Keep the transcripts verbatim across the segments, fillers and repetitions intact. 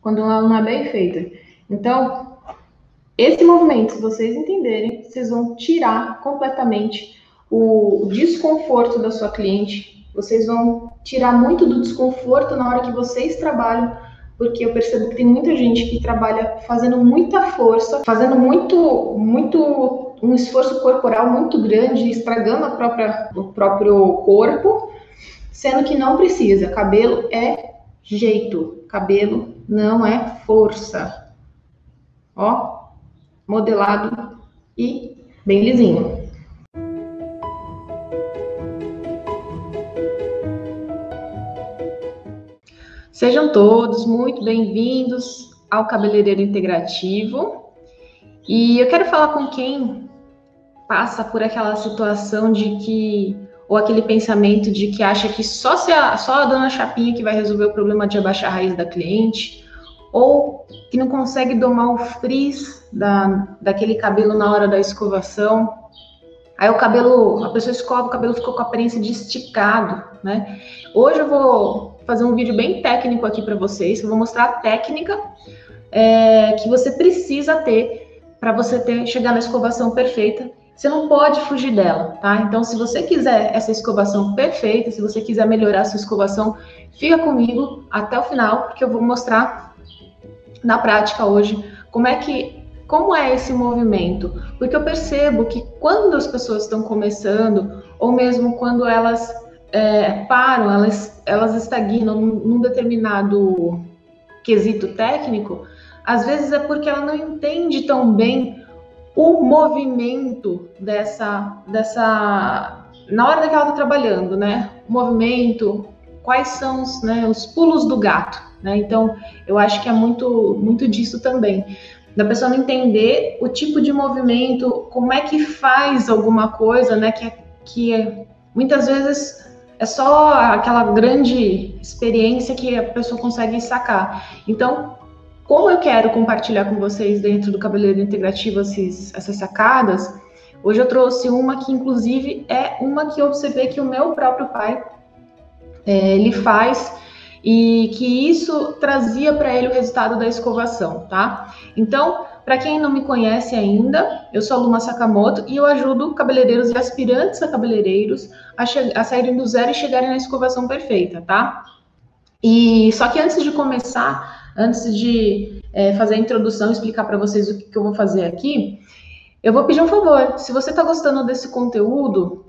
quando ela não é bem feita. Então, esse movimento, se vocês entenderem, vocês vão tirar completamente o desconforto da sua cliente. Vocês vão tirar muito do desconforto na hora que vocês trabalham, porque eu percebo que tem muita gente que trabalha fazendo muita força, fazendo muito, muito um esforço corporal muito grande, estragando a própria, o próprio corpo, sendo que não precisa. Cabelo é jeito, cabelo não é força. Ó, modelado e bem lisinho. Sejam todos muito bem-vindos ao Cabeleireiro Integrativo. E eu quero falar com quem passa por aquela situação de que, ou aquele pensamento de que acha que só, se a, só a dona Chapinha que vai resolver o problema de abaixar a raiz da cliente, ou que não consegue domar o frizz da, daquele cabelo na hora da escovação. Aí o cabelo, a pessoa escova, o cabelo ficou com a aparência de esticado, né? Hoje eu vou fazer um vídeo bem técnico aqui para vocês, eu vou mostrar a técnica é, que você precisa ter para você ter, chegar na escovação perfeita. Você não pode fugir dela, tá? Então, se você quiser essa escovação perfeita, se você quiser melhorar a sua escovação, fica comigo até o final, porque eu vou mostrar na prática hoje como é que, como é esse movimento. Porque eu percebo que quando as pessoas estão começando, ou mesmo quando elas É, param, elas, elas estagnam num, num determinado quesito técnico, às vezes é porque ela não entende tão bem o movimento dessa, dessa na hora que ela está trabalhando, né? O movimento, quais são os, né, os pulos do gato, né? Então, eu acho que é muito, muito disso também, da pessoa não entender o tipo de movimento, como é que faz alguma coisa, né? Que, que muitas vezes é só aquela grande experiência que a pessoa consegue sacar. Então, como eu quero compartilhar com vocês dentro do Cabeleireiro Integrativo esses, essas sacadas, hoje eu trouxe uma que, inclusive, é uma que eu observei que o meu próprio pai, é, ele faz, e que isso trazia para ele o resultado da escovação, tá? Então, para quem não me conhece ainda, eu sou a Luma Sakamoto e eu ajudo cabeleireiros e aspirantes a cabeleireiros a, a saírem do zero e chegarem na escovação perfeita, tá? E só que antes de começar, antes de é, fazer a introdução e explicar para vocês o que, que eu vou fazer aqui, eu vou pedir um favor. Se você está gostando desse conteúdo,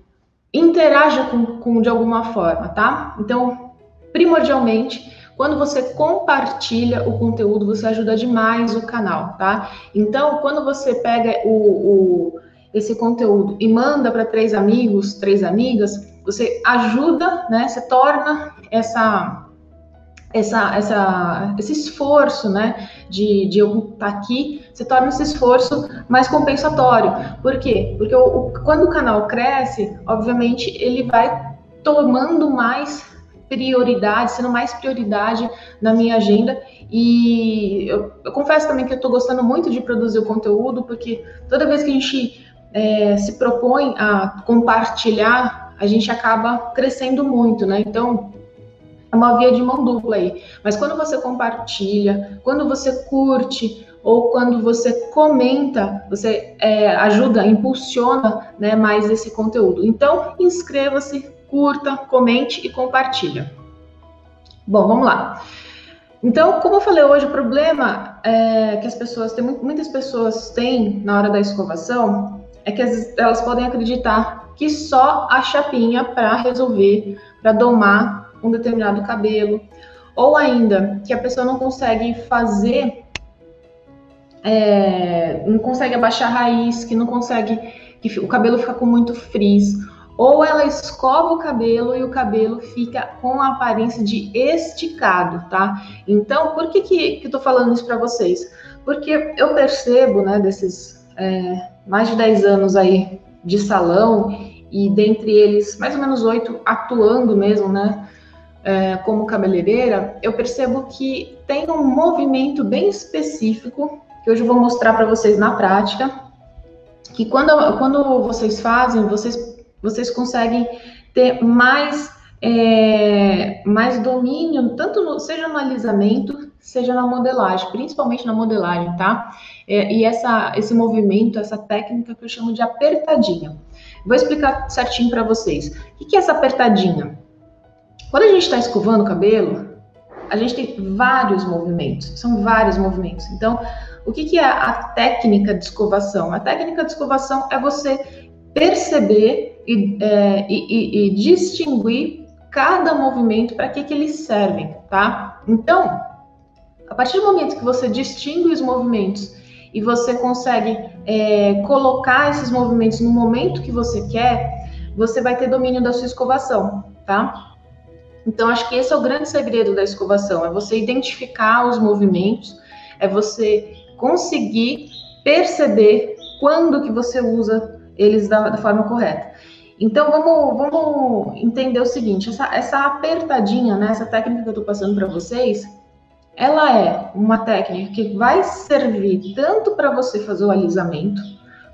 interaja com, com de alguma forma, tá? Então, primordialmente, quando você compartilha o conteúdo, você ajuda demais o canal, tá? Então, quando você pega o, o, esse conteúdo e manda para três amigos, três amigas, você ajuda, né? Você torna essa, essa, essa, esse esforço, né? De, de eu estar aqui, você torna esse esforço mais compensatório. Por quê? Porque o, o, quando o canal cresce, obviamente, ele vai tomando mais prioridade, sendo mais prioridade na minha agenda, e eu, eu confesso também que eu tô gostando muito de produzir o conteúdo, porque toda vez que a gente é, se propõe a compartilhar, a gente acaba crescendo muito, né? Então, é uma via de mão dupla aí. Mas quando você compartilha, quando você curte, ou quando você comenta, você é, ajuda, impulsiona, né, mais esse conteúdo. Então, inscreva-se, curta, comente e compartilha. Bom, vamos lá. Então, como eu falei hoje, o problema é que as pessoas têm, muitas pessoas têm na hora da escovação, é que as, elas podem acreditar que só a chapinha para resolver, para domar um determinado cabelo, ou ainda que a pessoa não consegue fazer, é, não consegue abaixar a raiz, que não consegue, que o cabelo fica com muito frizz, ou ela escova o cabelo e o cabelo fica com a aparência de esticado, tá? Então, por que que, que eu tô falando isso para vocês? Porque eu percebo, né, desses é, mais de dez anos aí de salão, e dentre eles, mais ou menos oito atuando mesmo, né, é, como cabeleireira, eu percebo que tem um movimento bem específico, que hoje eu vou mostrar para vocês na prática, que quando, quando vocês fazem, vocês vocês conseguem ter mais é, mais domínio, tanto no, seja no alisamento, seja na modelagem, principalmente na modelagem, tá? É, e essa, esse movimento, essa técnica que eu chamo de apertadinha. Vou explicar certinho para vocês. O que é essa apertadinha? Quando a gente está escovando o cabelo, a gente tem vários movimentos, são vários movimentos. Então, o que é a técnica de escovação? A técnica de escovação é você perceber e, é, e, e distinguir cada movimento para que, que eles servem, tá? Então, a partir do momento que você distingue os movimentos e você consegue é, colocar esses movimentos no momento que você quer, você vai ter domínio da sua escovação, tá? Então, acho que esse é o grande segredo da escovação, é você identificar os movimentos, é você conseguir perceber quando que você usa eles da, da forma correta. Então, vamos, vamos entender o seguinte, essa, essa apertadinha, né, essa técnica que eu tô passando para vocês, ela é uma técnica que vai servir tanto para você fazer o alisamento,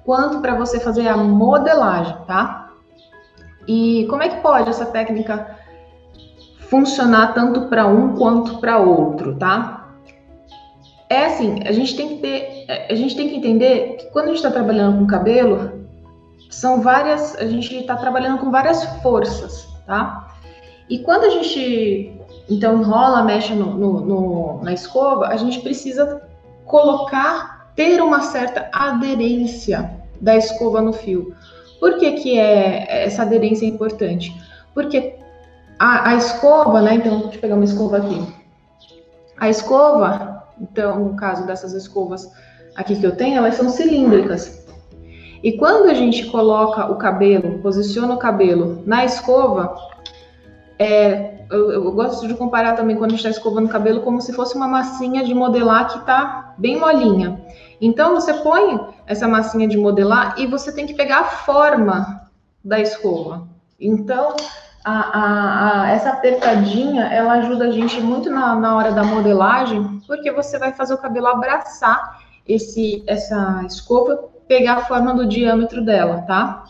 quanto para você fazer a modelagem, tá? E como é que pode essa técnica funcionar tanto para um quanto para outro, tá? É assim, a gente tem que ter, a gente tem que entender que quando a gente está trabalhando com cabelo, são várias, a gente está trabalhando com várias forças, tá? E quando a gente, então, enrola, mexe no, no, no, na escova, a gente precisa colocar, ter uma certa aderência da escova no fio. Por que que é, essa aderência é importante? Porque A, a escova, né, então, deixa eu pegar uma escova aqui. A escova, então, no caso dessas escovas aqui que eu tenho, elas são cilíndricas. E quando a gente coloca o cabelo, posiciona o cabelo na escova, é, eu, eu gosto de comparar também quando a gente está escovando o cabelo como se fosse uma massinha de modelar que está bem molinha. Então, você põe essa massinha de modelar e você tem que pegar a forma da escova. Então... A, a, a, essa apertadinha, ela ajuda a gente muito na, na hora da modelagem, porque você vai fazer o cabelo abraçar esse, essa escova, pegar a forma do diâmetro dela, tá?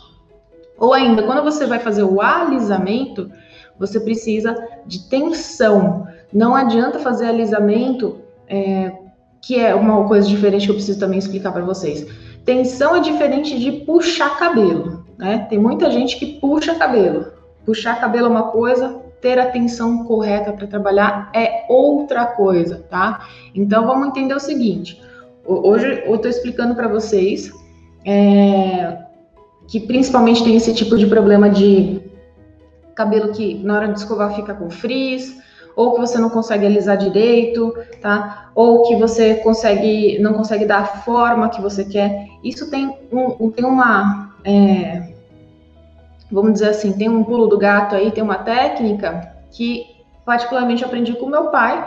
Ou ainda, quando você vai fazer o alisamento, você precisa de tensão. Não adianta fazer alisamento, é, que é uma coisa diferente que eu preciso também explicar para vocês. Tensão é diferente de puxar cabelo, né? Tem muita gente que puxa cabelo. Puxar cabelo é uma coisa, ter a tensão correta para trabalhar é outra coisa, tá? Então, vamos entender o seguinte. Hoje eu estou explicando para vocês é, que principalmente tem esse tipo de problema de cabelo que na hora de escovar fica com frizz, ou que você não consegue alisar direito, tá? Ou que você consegue, não consegue dar a forma que você quer. Isso tem, um, tem uma... É, vamos dizer assim, tem um pulo do gato aí, tem uma técnica que particularmente eu aprendi com meu pai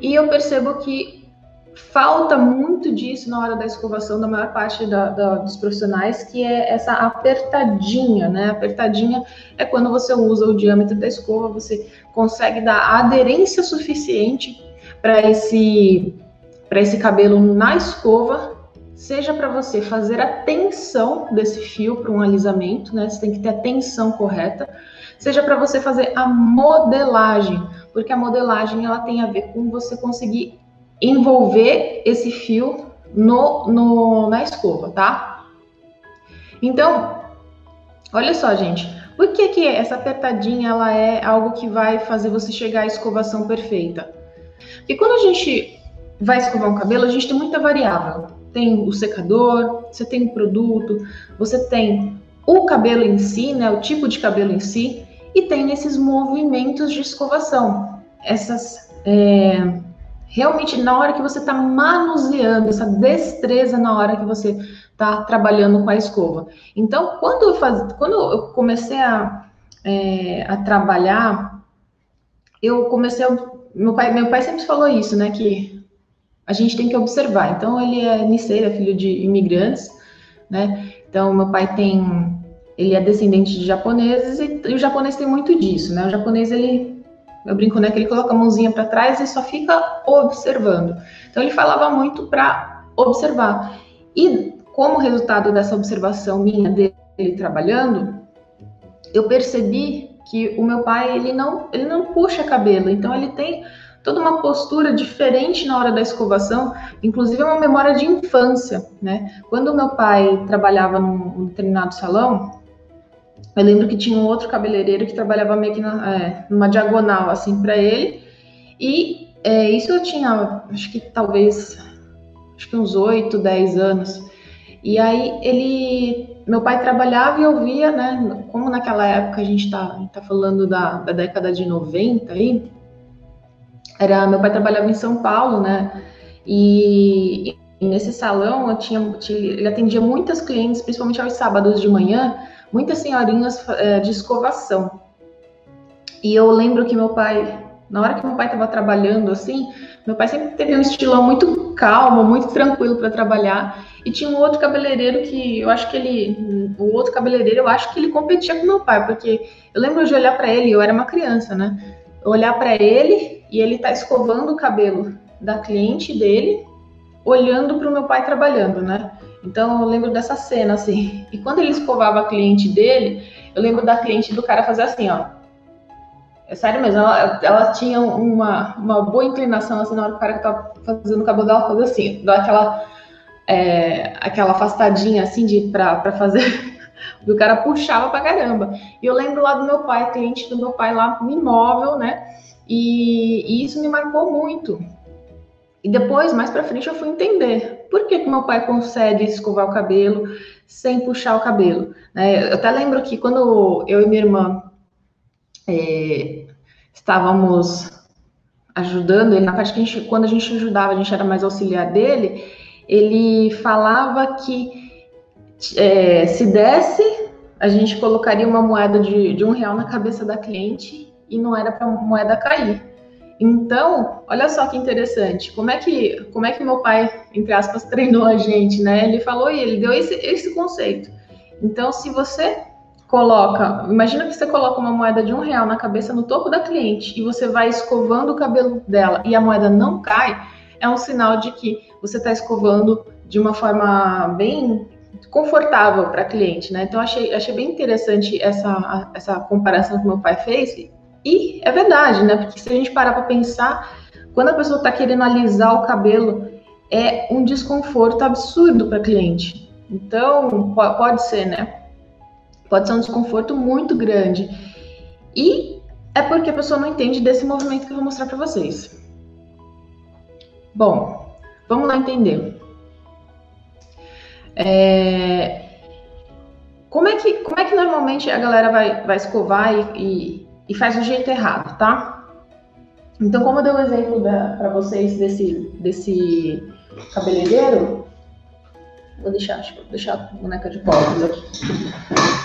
e eu percebo que falta muito disso na hora da escovação da maior parte da, da, dos profissionais, que é essa apertadinha, né? Apertadinha é quando você usa o diâmetro da escova, você consegue dar aderência suficiente para esse, para esse cabelo na escova, seja para você fazer a tensão desse fio para um alisamento, né? Você tem que ter a tensão correta. Seja para você fazer a modelagem, porque a modelagem ela tem a ver com você conseguir envolver esse fio no, no, na escova, tá? Então, olha só, gente. Por que que essa apertadinha ela é algo que vai fazer você chegar à escovação perfeita? Porque quando a gente vai escovar um cabelo, a gente tem muita variável. Tem o secador, você tem o produto, você tem o cabelo em si, né, o tipo de cabelo em si, e tem esses movimentos de escovação. Essas, é, realmente, na hora que você está manuseando, essa destreza na hora que você está trabalhando com a escova. Então, quando eu, faz, quando eu comecei a, é, a trabalhar, eu comecei a... Meu pai, meu pai sempre falou isso, né, que... a gente tem que observar. Então, ele é niceiro, é filho de imigrantes, né? Então, meu pai tem... Ele é descendente de japoneses e, e o japonês tem muito disso, né? O japonês, ele... Eu brinco, né? Que ele coloca a mãozinha para trás e só fica observando. Então, ele falava muito para observar. E, como resultado dessa observação minha dele trabalhando, eu percebi que o meu pai, ele não, ele não puxa cabelo, então ele tem toda uma postura diferente na hora da escovação, inclusive é uma memória de infância, né? Quando meu pai trabalhava num determinado salão, eu lembro que tinha um outro cabeleireiro que trabalhava meio que na, é, numa diagonal, assim, para ele, e é, isso eu tinha, acho que talvez, acho que uns oito, dez anos, e aí ele, meu pai trabalhava e eu via, né, como naquela época a gente tá, tá falando da, da década de noventa aí, Era, meu pai trabalhava em São Paulo, né, e, e nesse salão eu tinha, ele atendia muitas clientes, principalmente aos sábados de manhã, muitas senhorinhas é, de escovação, e eu lembro que meu pai, na hora que meu pai estava trabalhando assim, meu pai sempre teve um estilão muito calmo, muito tranquilo para trabalhar, e tinha um outro cabeleireiro que eu acho que ele, o outro cabeleireiro eu acho que ele competia com meu pai, porque eu lembro de olhar para ele, eu era uma criança, né, olhar para ele e ele tá escovando o cabelo da cliente dele, olhando para o meu pai trabalhando, né? Então eu lembro dessa cena assim. E quando ele escovava a cliente dele, eu lembro da cliente do cara fazer assim, ó. É sério mesmo, ela, ela tinha uma, uma boa inclinação assim na hora que o cara tá fazendo o cabelo dela, fazer assim, dá aquela é, aquela afastadinha assim de para para fazer. O cara puxava pra caramba. E eu lembro lá do meu pai, cliente do meu pai lá no imóvel, né? E, e isso me marcou muito. E depois, mais pra frente, eu fui entender por que que meu pai consegue escovar o cabelo sem puxar o cabelo, né? Eu até lembro que quando eu e minha irmã é, estávamos ajudando ele, na parte que a gente, quando a gente ajudava, a gente era mais auxiliar dele, ele falava que É, se desse, a gente colocaria uma moeda de, de um real na cabeça da cliente e não era para a moeda cair. Então, olha só que interessante, como é que, como é que meu pai, entre aspas, treinou a gente, né? Ele falou e ele deu esse, esse conceito. Então, se você coloca, imagina que você coloca uma moeda de um real na cabeça no topo da cliente e você vai escovando o cabelo dela e a moeda não cai, é um sinal de que você está escovando de uma forma bem confortável para cliente, né? Então achei, achei bem interessante essa, essa comparação que meu pai fez, e é verdade, né? Porque se a gente parar para pensar, quando a pessoa está querendo alisar o cabelo, é um desconforto absurdo para cliente. Então pode ser, né? Pode ser um desconforto muito grande. E é porque a pessoa não entende desse movimento que eu vou mostrar para vocês. Bom, vamos lá entender. É... Como, é que, como é que normalmente a galera vai, vai escovar e, e, e faz do jeito errado, tá? Então, como eu dei o um exemplo para vocês desse, desse cabeleireiro, vou deixar, acho que vou deixar a boneca de costas aqui.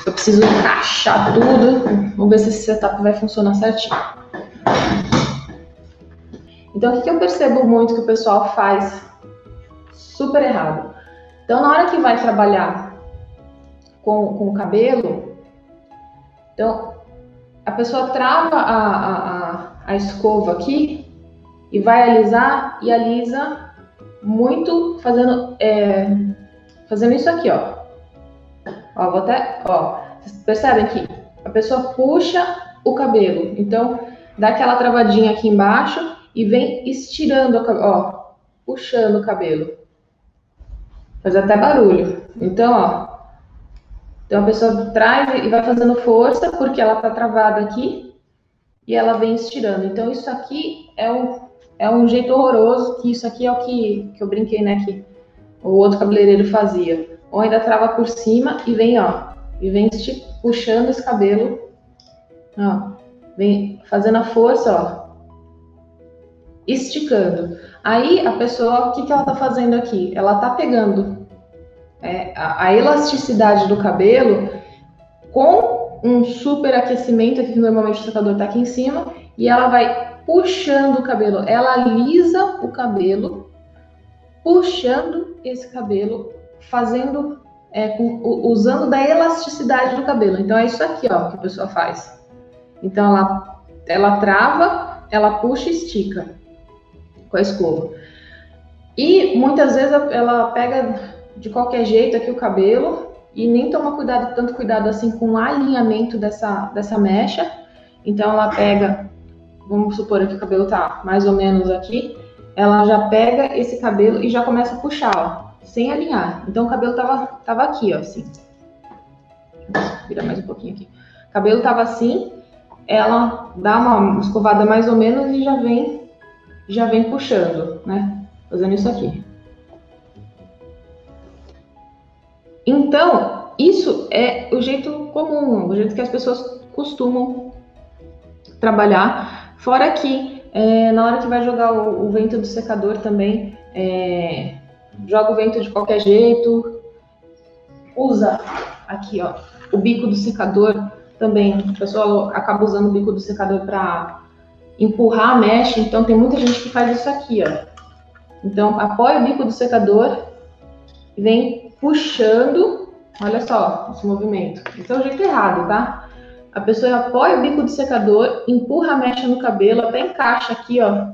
Eu preciso encaixar tudo, vamos ver se esse setup vai funcionar certinho. Então, o que, que eu percebo muito que o pessoal faz super errado? Então, na hora que vai trabalhar com, com o cabelo, então, a pessoa trava a, a, a escova aqui e vai alisar, e alisa muito fazendo, é, fazendo isso aqui, ó. Ó, vou até, ó, vocês percebem que a pessoa puxa o cabelo, então, dá aquela travadinha aqui embaixo e vem estirando, o cabelo, ó, puxando o cabelo. Faz até barulho. Então, ó. Então, a pessoa traz e vai fazendo força, porque ela tá travada aqui e ela vem estirando. Então, isso aqui é um, é um jeito horroroso, que isso aqui é o que, que eu brinquei, né, que o outro cabeleireiro fazia. Ou ainda trava por cima e vem, ó, e vem puxando esse cabelo, ó. Vem fazendo a força, ó. Esticando. Aí a pessoa, o que, que ela tá fazendo aqui? Ela tá pegando é, a, a elasticidade do cabelo com um superaquecimento, que normalmente o secador tá aqui em cima, e ela vai puxando o cabelo, ela alisa o cabelo, puxando esse cabelo, fazendo, é, com, usando da elasticidade do cabelo. Então é isso aqui, ó, que a pessoa faz. Então ela, ela trava, ela puxa e estica com a escova. E muitas vezes ela pega de qualquer jeito aqui o cabelo e nem toma cuidado, tanto cuidado assim com o alinhamento dessa, dessa mecha, Então ela pega, vamos supor que o cabelo tá mais ou menos aqui, ela já pega esse cabelo e já começa a puxar, ó, sem alinhar. Então o cabelo tava, tava aqui, ó, assim. Deixa eu virar mais um pouquinho aqui. O cabelo tava assim, ela dá uma escovada mais ou menos e já vem, já vem puxando, né? Fazendo isso aqui. Então, isso é o jeito comum, o jeito que as pessoas costumam trabalhar. Fora que, é, na hora que vai jogar o, o vento do secador também, é, joga o vento de qualquer jeito, usa aqui, ó, o bico do secador também. O pessoal acaba usando o bico do secador para empurrar a mecha, então tem muita gente que faz isso aqui, ó. Então, apoia o bico do secador e vem puxando, olha só esse movimento. Esse é o jeito errado, tá? A pessoa apoia o bico do secador, empurra a mecha no cabelo, até encaixa aqui, ó,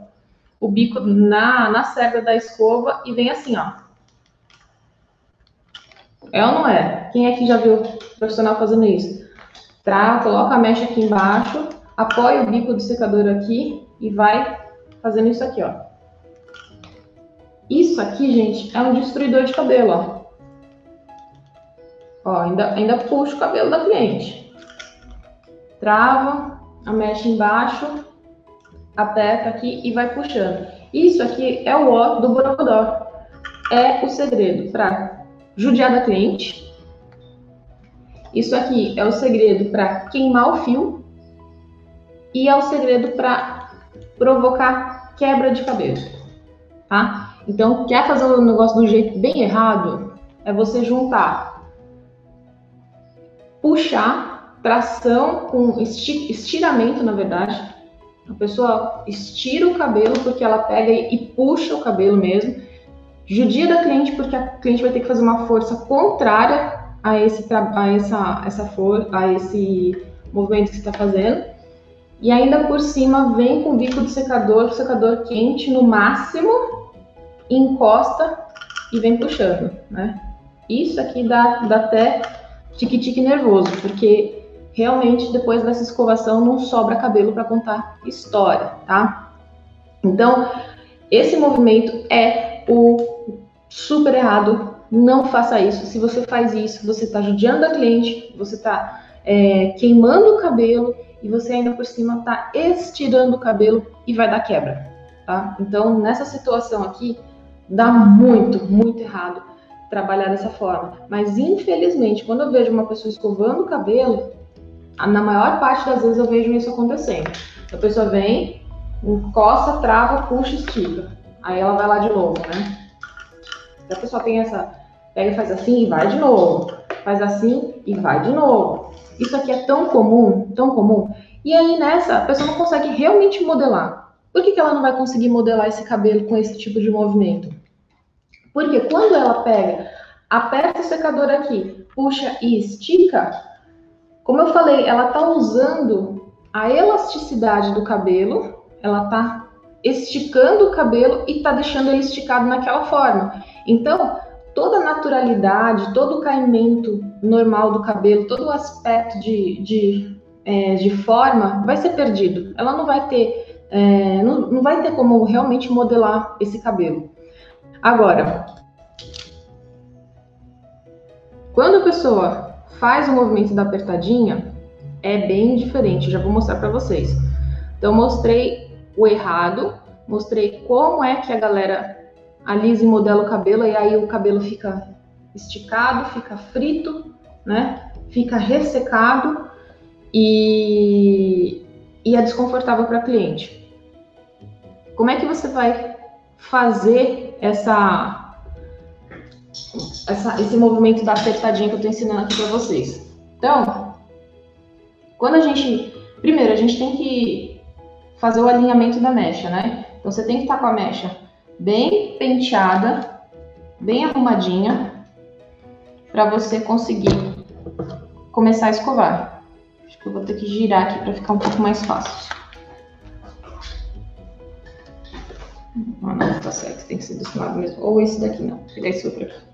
o bico na, na cerda da escova e vem assim, ó. É ou não é? Quem aqui já viu o profissional fazendo isso? Tá, coloca a mecha aqui embaixo, apoia o bico do secador aqui e vai fazendo isso aqui, ó. Isso aqui, gente, é um destruidor de cabelo, ó. Ó, ainda, ainda puxa o cabelo da cliente. Trava, a mecha embaixo, aperta aqui e vai puxando. Isso aqui é o ó do Borocodó. É o segredo para judiar da cliente. Isso aqui é o segredo para queimar o fio. E é o segredo para provocar quebra de cabelo. Tá? Então, quer fazer o negócio do jeito bem errado? É você juntar, puxar, tração com estiramento, na verdade. A pessoa estira o cabelo porque ela pega e puxa o cabelo mesmo. Judia da cliente porque a cliente vai ter que fazer uma força contrária a esse, a essa, essa for, a esse movimento que você está fazendo. E ainda por cima vem com o bico do secador, secador quente no máximo, encosta e vem puxando, né? Isso aqui dá, dá até tique-tique nervoso, porque realmente, depois dessa escovação, não sobra cabelo para contar história, tá? Então, esse movimento é o super errado. Não faça isso. Se você faz isso, você está judiando a cliente, você está é, queimando o cabelo e você ainda por cima está estirando o cabelo e vai dar quebra, tá? Então, nessa situação aqui, dá muito, muito errado trabalhar dessa forma. Mas, infelizmente, quando eu vejo uma pessoa escovando o cabelo, na maior parte das vezes eu vejo isso acontecendo. A pessoa vem, encosta, trava, puxa, estica. Aí ela vai lá de novo, né? Então a pessoa tem essa... pega e faz assim e vai de novo. Faz assim e vai de novo. Isso aqui é tão comum, tão comum. E aí nessa, a pessoa não consegue realmente modelar. Por que que ela não vai conseguir modelar esse cabelo com esse tipo de movimento? Porque quando ela pega, aperta o secador aqui, puxa e estica... Como eu falei, ela está usando a elasticidade do cabelo, ela está esticando o cabelo e está deixando ele esticado naquela forma. Então, toda a naturalidade, todo o caimento normal do cabelo, todo o aspecto de, de, é, de forma vai ser perdido. Ela não vai ter, é, não, não vai ter como realmente modelar esse cabelo. Agora, quando a pessoa faz o movimento da apertadinha, é bem diferente, já vou mostrar para vocês. Então, mostrei o errado, mostrei como é que a galera alisa e modela o cabelo, e aí o cabelo fica esticado, fica frito, né? Fica ressecado e, e é desconfortável para a cliente. Como é que você vai fazer essa... Essa, esse movimento da apertadinha que eu tô ensinando aqui para vocês? Então, quando a gente... Primeiro, a gente tem que fazer o alinhamento da mecha, né? Então, você tem que estar com a mecha bem penteada, bem arrumadinha, para você conseguir começar a escovar. Acho que eu vou ter que girar aqui para ficar um pouco mais fácil. Ah, não, tá certo, tem que ser desse lado mesmo. Ou esse daqui, não. Vou pegar esse outro aqui.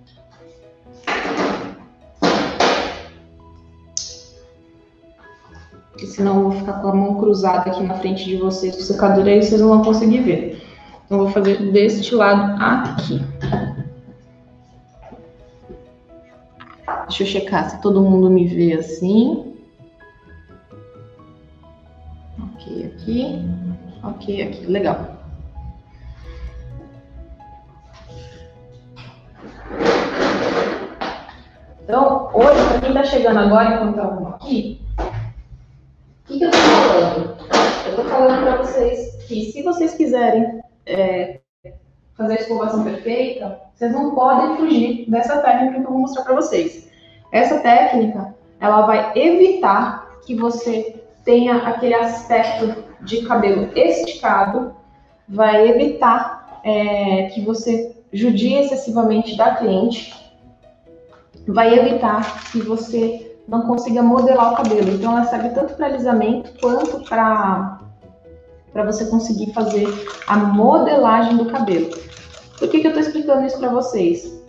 porque senão eu vou ficar com a mão cruzada aqui na frente de vocês, com o secador, aí vocês não vão conseguir ver. Então, eu vou fazer deste lado aqui. Deixa eu checar se todo mundo me vê assim. Ok, aqui. Ok, aqui. Legal. Então, hoje, pra quem tá chegando agora, enquanto tá um aqui, o que que eu tô falando? Eu tô falando pra vocês que, se vocês quiserem é, fazer a escovação perfeita, vocês não podem fugir dessa técnica que eu vou mostrar pra vocês. Essa técnica, ela vai evitar que você tenha aquele aspecto de cabelo esticado, vai evitar é, que você judie excessivamente da cliente, vai evitar que você não consiga modelar o cabelo. Então, ela serve tanto para alisamento quanto para para você conseguir fazer a modelagem do cabelo. Por que que eu estou explicando isso para vocês?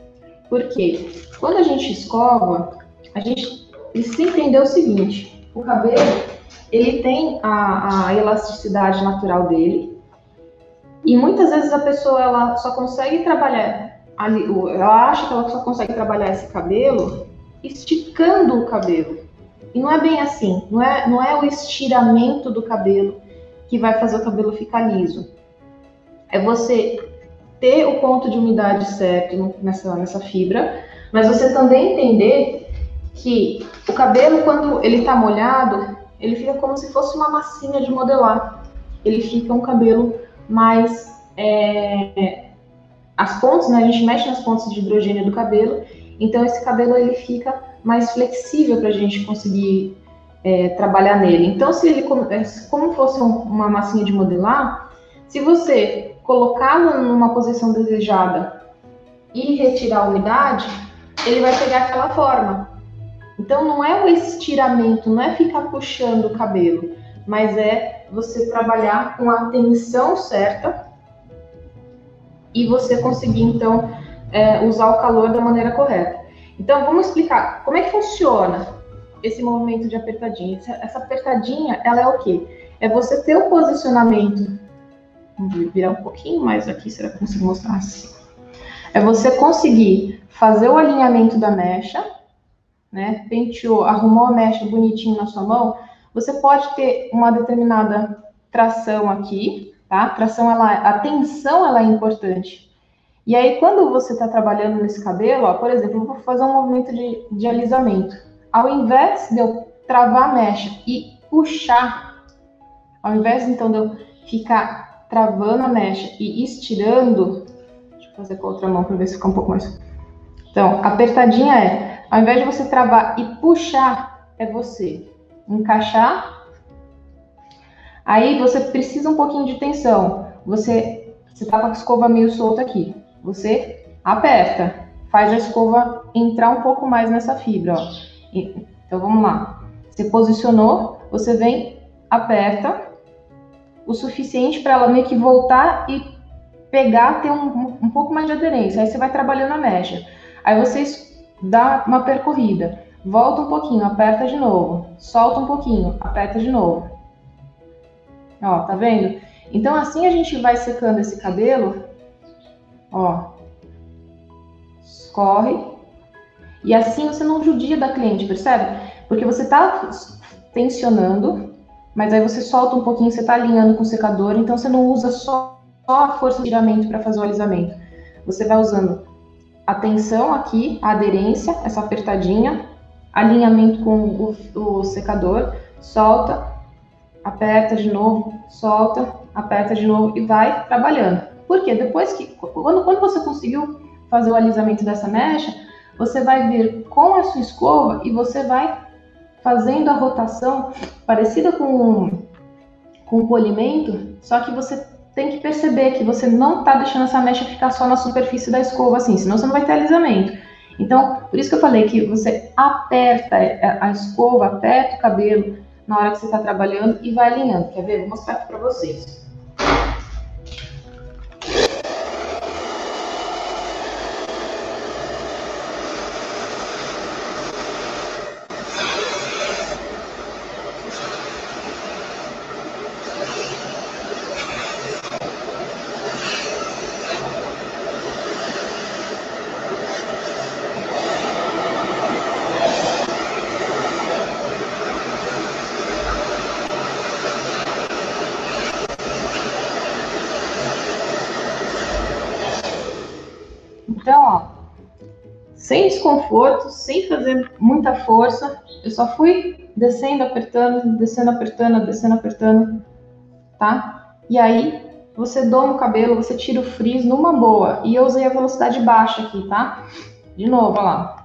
Porque quando a gente escova, a gente precisa entender o seguinte: o cabelo, ele tem a, a elasticidade natural dele, e muitas vezes a pessoa ela só consegue trabalhar Ali, ela acha que ela só consegue trabalhar esse cabelo esticando o cabelo. E não é bem assim. Não é, não é o estiramento do cabelo que vai fazer o cabelo ficar liso. É você ter o ponto de umidade certo nessa, nessa fibra, mas você também entender que o cabelo, quando ele tá molhado, ele fica como se fosse uma massinha de modelar. Ele fica um cabelo mais... É, As pontas, né? A gente mexe nas pontas de hidrogênio do cabelo, então esse cabelo ele fica mais flexível para a gente conseguir é, trabalhar nele. Então, se ele como fosse uma massinha de modelar, se você colocar numa posição desejada e retirar a umidade, ele vai pegar aquela forma. Então, não é o estiramento, não é ficar puxando o cabelo, mas é você trabalhar com a tensão certa e você conseguir, então, é, usar o calor da maneira correta. Então, vamos explicar como é que funciona esse movimento de apertadinha. Essa, essa apertadinha, ela é o quê? É você ter o posicionamento... Vou virar um pouquinho mais aqui, será que eu consigo mostrar assim? É você conseguir fazer o alinhamento da mecha, né? Penteou, arrumou a mecha bonitinho na sua mão, você pode ter uma determinada tração aqui, tá? A tração, ela, a tensão, ela é importante. E aí, quando você está trabalhando nesse cabelo, ó, por exemplo, eu vou fazer um movimento de, de alisamento. Ao invés de eu travar a mecha e puxar, ao invés, então, de eu ficar travando a mecha e estirando, deixa eu fazer com a outra mão para ver se fica um pouco mais. Então, apertadinha é, ao invés de você travar e puxar, é você encaixar. Aí você precisa um pouquinho de tensão. Você está com a escova meio solta aqui. Você aperta, faz a escova entrar um pouco mais nessa fibra. Ó. Então vamos lá. Você posicionou, você vem, aperta o suficiente para ela meio que voltar e pegar, ter um, um pouco mais de aderência. Aí você vai trabalhando a mecha. Aí você dá uma percorrida. Volta um pouquinho, aperta de novo. Solta um pouquinho, aperta de novo. Ó, tá vendo? Então, assim a gente vai secando esse cabelo, ó, escorre, e assim você não judia da cliente, percebe? Porque você tá tensionando, mas aí você solta um pouquinho, você tá alinhando com o secador, então você não usa só, só a força de tiramento para fazer o alisamento. Você vai usando a tensão aqui, a aderência, essa apertadinha, alinhamento com o, o secador, solta, aperta de novo, solta, aperta de novo e vai trabalhando. Porque depois que, quando, quando você conseguiu fazer o alisamento dessa mecha, você vai vir com a sua escova e você vai fazendo a rotação parecida com, com o polimento, só que você tem que perceber que você não está deixando essa mecha ficar só na superfície da escova assim, senão você não vai ter alisamento. Então, por isso que eu falei que você aperta a escova, aperta o cabelo na hora que você está trabalhando e vai alinhando. Quer ver? Vou mostrar aqui para vocês. Então, ó, sem desconforto, sem fazer muita força, eu só fui descendo, apertando, descendo, apertando, descendo, apertando, tá? E aí, você doma o cabelo, você tira o frizz numa boa. E eu usei a velocidade baixa aqui, tá? De novo, ó lá.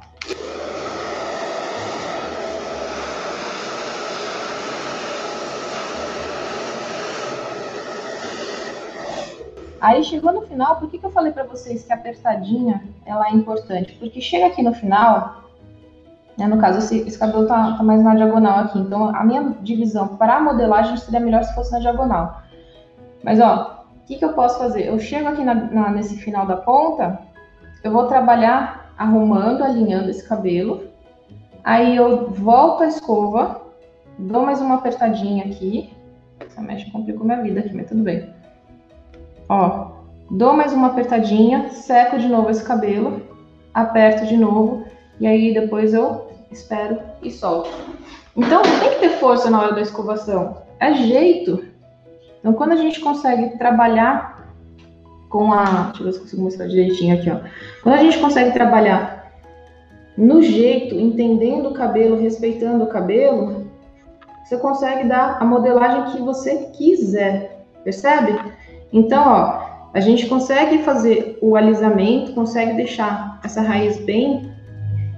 Aí chegou no final, por que que eu falei pra vocês que a apertadinha, ela é importante? Porque chega aqui no final, né, no caso esse, esse cabelo tá, tá mais na diagonal aqui, então a minha divisão para modelagem seria melhor se fosse na diagonal. Mas ó, o que que eu posso fazer? Eu chego aqui na, na, nesse final da ponta, eu vou trabalhar arrumando, alinhando esse cabelo, aí eu volto a escova, dou mais uma apertadinha aqui, essa mecha complicou minha vida aqui, mas tudo bem. Ó, dou mais uma apertadinha, seco de novo esse cabelo, aperto de novo, e aí depois eu espero e solto. Então, não tem que ter força na hora da escovação, é jeito. Então, quando a gente consegue trabalhar com a... Deixa eu ver se consigo mostrar direitinho aqui, ó. Quando a gente consegue trabalhar no jeito, entendendo o cabelo, respeitando o cabelo, você consegue dar a modelagem que você quiser, percebe? Então, ó, a gente consegue fazer o alisamento, consegue deixar essa raiz bem,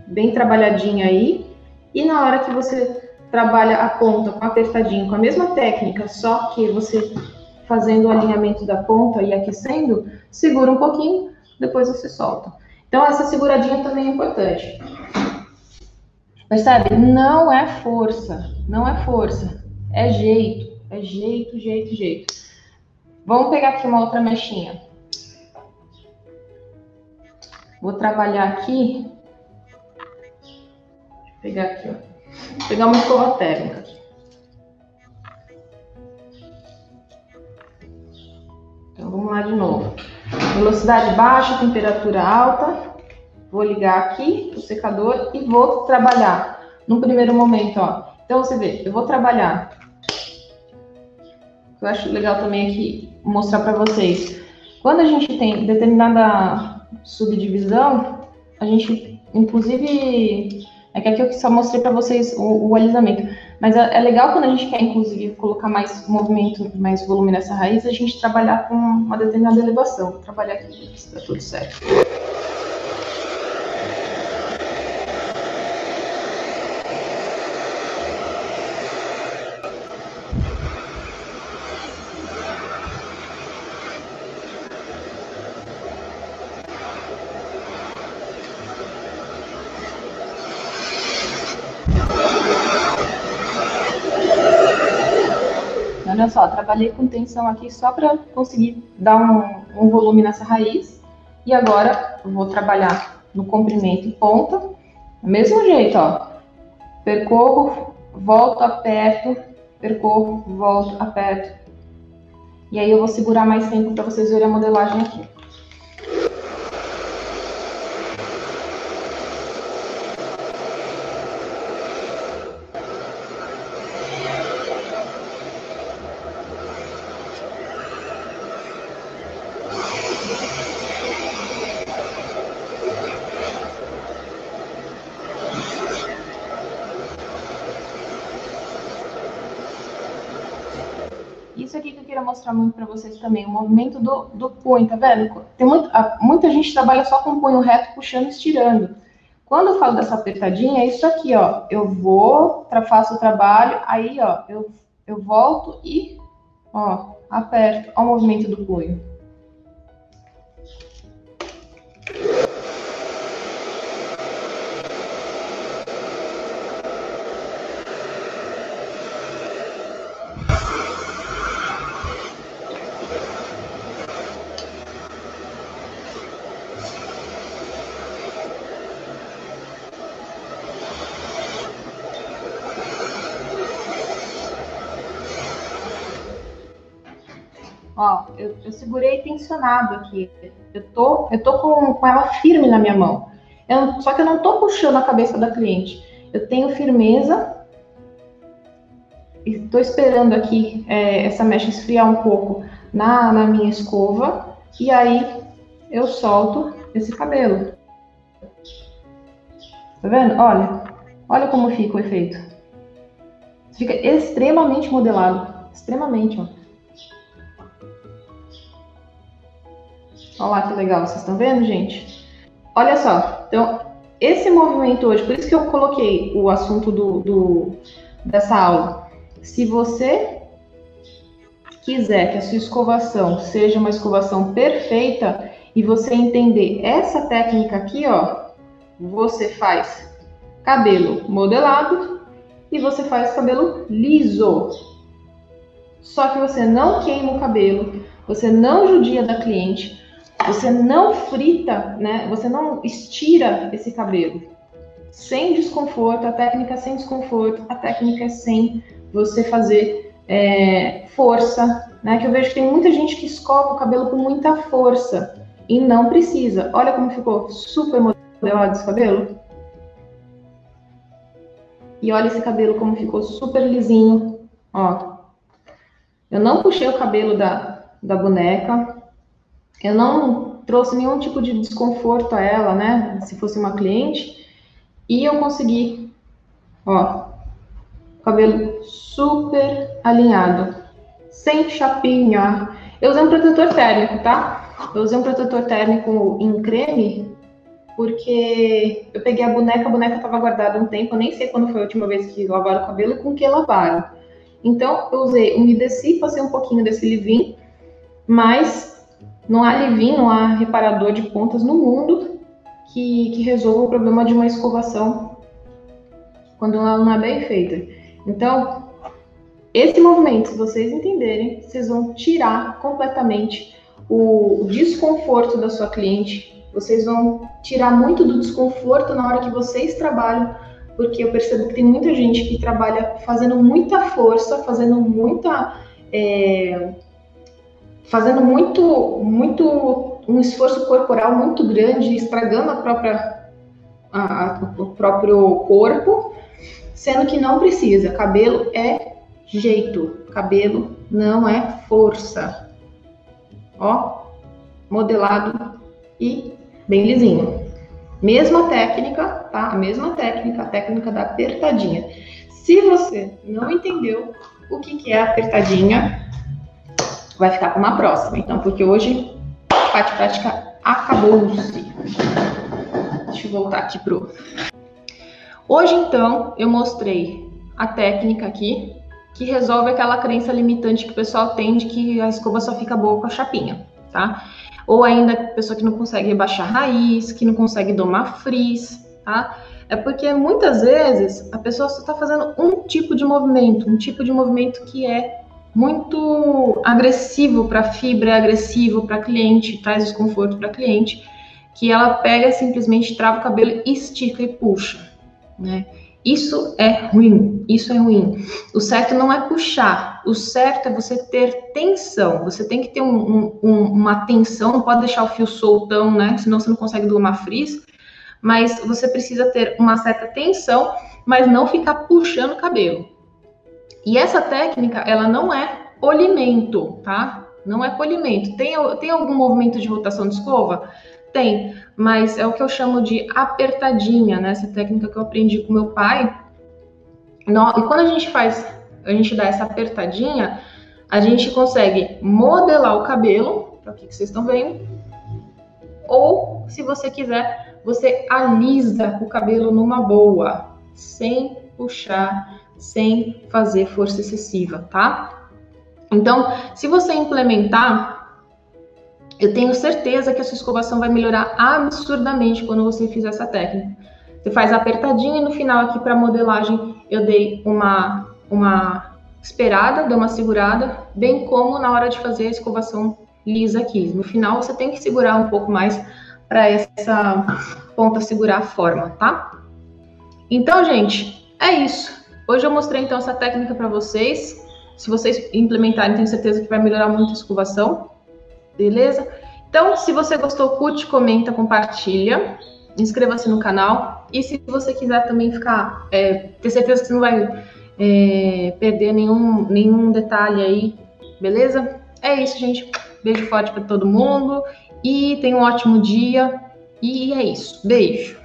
bem trabalhadinha aí. E na hora que você trabalha a ponta com apertadinho, com a mesma técnica, só que você fazendo o alinhamento da ponta e aquecendo, segura um pouquinho, depois você solta. Então, essa seguradinha também é importante. Mas sabe, não é força, não é força, é jeito, é jeito, jeito, jeito. Vamos pegar aqui uma outra mechinha. Vou trabalhar aqui. Deixa eu pegar aqui, ó. Vou pegar uma escova térmica aqui. Então vamos lá de novo. Velocidade baixa, temperatura alta. Vou ligar aqui o secador e vou trabalhar. No primeiro momento, ó. Então você vê, eu vou trabalhar. Eu acho legal também aqui mostrar para vocês. Quando a gente tem determinada subdivisão, a gente, inclusive, é que aqui eu só mostrei para vocês o, o alisamento. Mas é, é legal quando a gente quer, inclusive, colocar mais movimento, mais volume nessa raiz, a gente trabalhar com uma determinada elevação. Vou trabalhar aqui, se dá tudo certo. Olha só, trabalhei com tensão aqui só para conseguir dar um, um volume nessa raiz. E agora eu vou trabalhar no comprimento e ponta. Do mesmo jeito, ó. Percorro, volto, aperto, percorro, volto, aperto. E aí eu vou segurar mais tempo para vocês verem a modelagem aqui. Isso aqui que eu queria mostrar muito pra vocês também, o movimento do, do punho, tá vendo? Tem muito, a, muita gente trabalha só com o punho reto, puxando e estirando. Quando eu falo dessa apertadinha, é isso aqui, ó. Eu vou, faço o trabalho, aí, ó, eu, eu volto e, ó, aperto. Ó o movimento do punho. Ó, eu, eu segurei tensionado aqui, eu tô, eu tô com, com ela firme na minha mão, eu, só que eu não tô puxando a cabeça da cliente, eu tenho firmeza, e tô esperando aqui é, essa mecha esfriar um pouco na, na minha escova, e aí eu solto esse cabelo. Tá vendo? Olha, olha como fica o efeito. Fica extremamente modelado, extremamente, ó. Olha lá que legal, vocês estão vendo, gente? Olha só, então, esse movimento hoje, por isso que eu coloquei o assunto do, do, dessa aula. Se você quiser que a sua escovação seja uma escovação perfeita e você entender essa técnica aqui, ó, você faz cabelo modelado e você faz cabelo liso. Só que você não queima o cabelo, você não judia da cliente, você não frita, né? Você não estira esse cabelo. Sem desconforto, a técnica é sem desconforto, a técnica é sem você fazer é, força, né? Que eu vejo que tem muita gente que escova o cabelo com muita força e não precisa. Olha como ficou super modelado esse cabelo. E olha esse cabelo como ficou super lisinho, ó. Eu não puxei o cabelo da, da boneca. Eu não trouxe nenhum tipo de desconforto a ela, né? Se fosse uma cliente. E eu consegui, ó, cabelo super alinhado, sem chapinha. Eu usei um protetor térmico, tá? Eu usei um protetor térmico em creme, porque eu peguei a boneca, a boneca tava guardada um tempo, eu nem sei quando foi a última vez que lavaram o cabelo e com que lavaram. Então, eu usei, umedeci, passei um pouquinho desse leave-in, mas... Não há leave-in, não há reparador de pontas no mundo que, que resolva o problema de uma escovação quando ela não é bem feita. Então, esse movimento, se vocês entenderem, vocês vão tirar completamente o desconforto da sua cliente. Vocês vão tirar muito do desconforto na hora que vocês trabalham, porque eu percebo que tem muita gente que trabalha fazendo muita força, fazendo muita... É, fazendo muito, muito, um esforço corporal muito grande, estragando a própria, a, a, o próprio corpo, sendo que não precisa. Cabelo é jeito, cabelo não é força. Ó, modelado e bem lisinho. Mesma técnica, tá? A mesma técnica, a técnica da apertadinha. Se você não entendeu o que, que é apertadinha, vai ficar para uma próxima, então, porque hoje a parte prática acabou-se. Deixa eu voltar aqui pro... Hoje, então, eu mostrei a técnica aqui, que resolve aquela crença limitante que o pessoal tem de que a escova só fica boa com a chapinha, tá? Ou ainda a pessoa que não consegue rebaixar a raiz, que não consegue domar frizz, tá? É porque, muitas vezes, a pessoa só está fazendo um tipo de movimento, um tipo de movimento que é muito agressivo para a fibra, agressivo para cliente, traz desconforto para cliente, que ela pega, simplesmente trava o cabelo, estica e puxa, né? Isso é ruim, isso é ruim. O certo não é puxar, o certo é você ter tensão, você tem que ter um, um, uma tensão, não pode deixar o fio soltão, né? Senão você não consegue domar frizz, mas você precisa ter uma certa tensão, mas não ficar puxando o cabelo. E essa técnica, ela não é polimento, tá? Não é polimento. Tem, tem algum movimento de rotação de escova? Tem, mas é o que eu chamo de apertadinha, né? Essa técnica que eu aprendi com meu pai. Nós, e quando a gente faz, a gente dá essa apertadinha, a gente consegue modelar o cabelo, que é o que vocês estão vendo, ou, se você quiser, você alisa o cabelo numa boa, sem puxar, sem fazer força excessiva, tá? Então, se você implementar, eu tenho certeza que a sua escovação vai melhorar absurdamente quando você fizer essa técnica. Você faz apertadinha e no final aqui para modelagem eu dei uma, uma esperada, dei uma segurada, bem como na hora de fazer a escovação lisa aqui. No final você tem que segurar um pouco mais para essa ponta segurar a forma, tá? Então, gente, é isso. Hoje eu mostrei, então, essa técnica para vocês. Se vocês implementarem, tenho certeza que vai melhorar muito a escovação. Beleza? Então, se você gostou, curte, comenta, compartilha. Inscreva-se no canal. E se você quiser também ficar... É, ter certeza que você não vai é, perder nenhum, nenhum detalhe aí. Beleza? É isso, gente. Beijo forte para todo mundo. E tenha um ótimo dia. E é isso. Beijo.